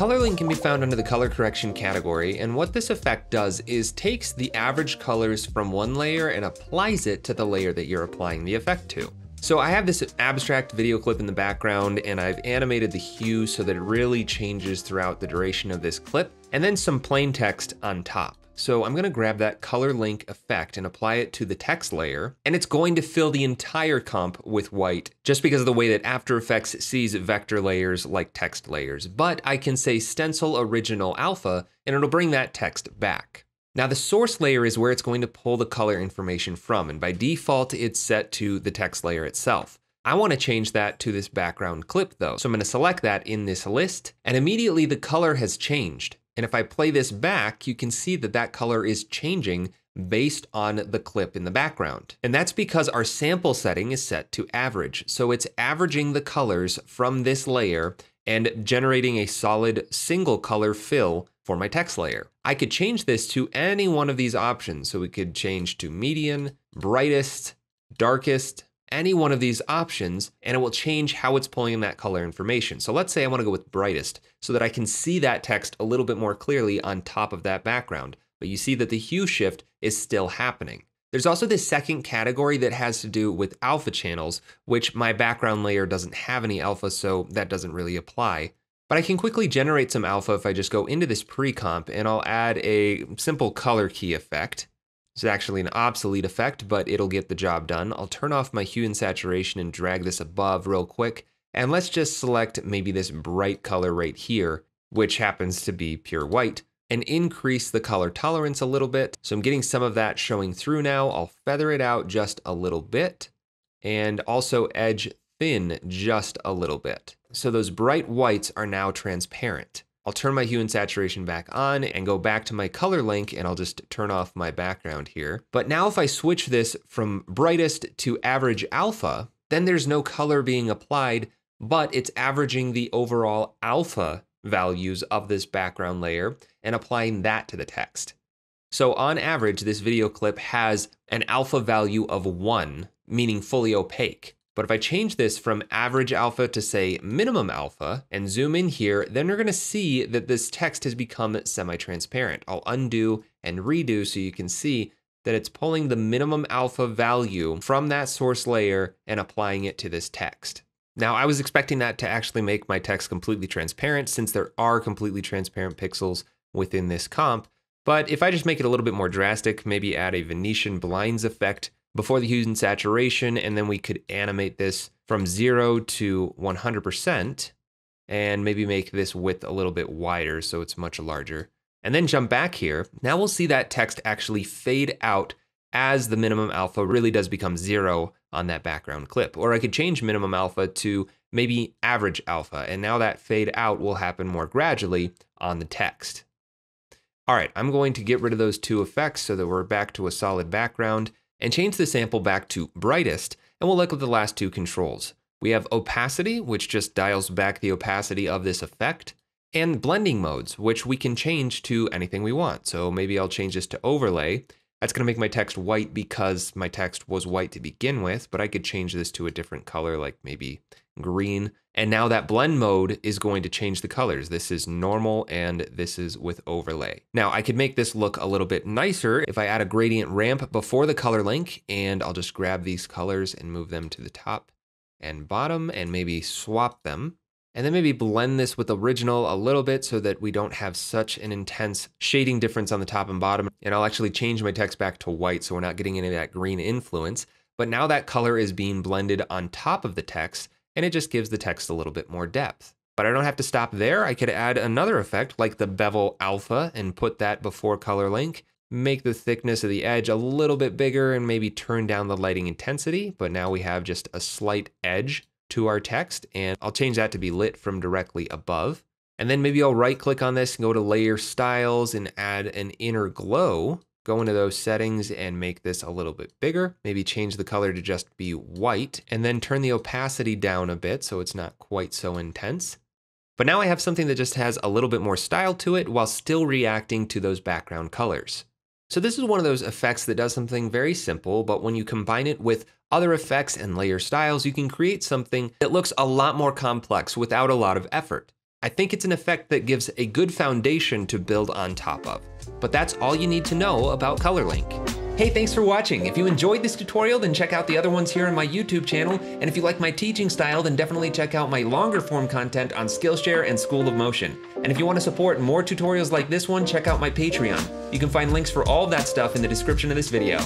Color Link can be found under the color correction category, and what this effect does is takes the average colors from one layer and applies it to the layer that you're applying the effect to. So I have this abstract video clip in the background and I've animated the hue so that it really changes throughout the duration of this clip, and then some plain text on top. So I'm gonna grab that Color Link effect and apply it to the text layer, and it's going to fill the entire comp with white just because of the way that After Effects sees vector layers like text layers. But I can say Stencil Original Alpha and it'll bring that text back. Now the source layer is where it's going to pull the color information from, and by default it's set to the text layer itself. I want to change that to this background clip though, so I'm going to select that in this list, and immediately the color has changed. And if I play this back, you can see that that color is changing based on the clip in the background. And that's because our sample setting is set to average, so it's averaging the colors from this layer and generating a solid single color fill for my text layer. I could change this to any one of these options. So we could change to median, brightest, darkest, any one of these options, and it will change how it's pulling in that color information. So let's say I want to go with brightest so that I can see that text a little bit more clearly on top of that background. But you see that the hue shift is still happening. There's also this second category that has to do with alpha channels, which my background layer doesn't have any alpha, so that doesn't really apply. But I can quickly generate some alpha if I just go into this pre-comp and I'll add a simple color key effect. It's actually an obsolete effect, but it'll get the job done. I'll turn off my hue and saturation and drag this above real quick. And let's just select maybe this bright color right here, which happens to be pure white, and increase the color tolerance a little bit. So I'm getting some of that showing through now. I'll feather it out just a little bit and also edge thin just a little bit. So those bright whites are now transparent. I'll turn my hue and saturation back on and go back to my color link, and I'll just turn off my background here. But now if I switch this from brightest to average alpha, then there's no color being applied, but it's averaging the overall alpha values of this background layer and applying that to the text. So on average, this video clip has an alpha value of 1, meaning fully opaque. But if I change this from average alpha to say minimum alpha and zoom in here, then you're gonna see that this text has become semi-transparent. I'll undo and redo so you can see that it's pulling the minimum alpha value from that source layer and applying it to this text. Now I was expecting that to actually make my text completely transparent, since there are completely transparent pixels within this comp. But if I just make it a little bit more drastic, maybe add a Venetian blinds effect before the hue and saturation, and then we could animate this from 0 to 100%, and maybe make this width a little bit wider so it's much larger. And then jump back here. Now we'll see that text actually fade out as the minimum alpha really does become 0 on that background clip. Or I could change minimum alpha to maybe average alpha, and now that fade out will happen more gradually on the text. All right, I'm going to get rid of those two effects so that we're back to a solid background, and change the sample back to brightest, and we'll look at the last two controls. We have opacity, which just dials back the opacity of this effect, and blending modes, which we can change to anything we want. So maybe I'll change this to overlay. That's gonna make my text white because my text was white to begin with, but I could change this to a different color, like maybe green. And now that blend mode is going to change the colors. This is normal and this is with overlay. Now I could make this look a little bit nicer if I add a gradient ramp before the color link, and I'll just grab these colors and move them to the top and bottom and maybe swap them. And then maybe blend this with original a little bit so that we don't have such an intense shading difference on the top and bottom. And I'll actually change my text back to white so we're not getting any of that green influence. But now that color is being blended on top of the text, and it just gives the text a little bit more depth. But I don't have to stop there. I could add another effect like the Bevel Alpha and put that before Color Link, make the thickness of the edge a little bit bigger, and maybe turn down the lighting intensity. But now we have just a slight edge to our text, and I'll change that to be lit from directly above. And then maybe I'll right click on this and go to layer styles and add an inner glow, go into those settings and make this a little bit bigger, maybe change the color to just be white, and then turn the opacity down a bit so it's not quite so intense. But now I have something that just has a little bit more style to it while still reacting to those background colors. So this is one of those effects that does something very simple, but when you combine it with other effects and layer styles, you can create something that looks a lot more complex without a lot of effort. I think it's an effect that gives a good foundation to build on top of. But that's all you need to know about Color Link. Hey, thanks for watching. If you enjoyed this tutorial, then check out the other ones here on my YouTube channel. And if you like my teaching style, then definitely check out my longer form content on Skillshare and School of Motion. And if you want to support more tutorials like this one, check out my Patreon. You can find links for all of that stuff in the description of this video.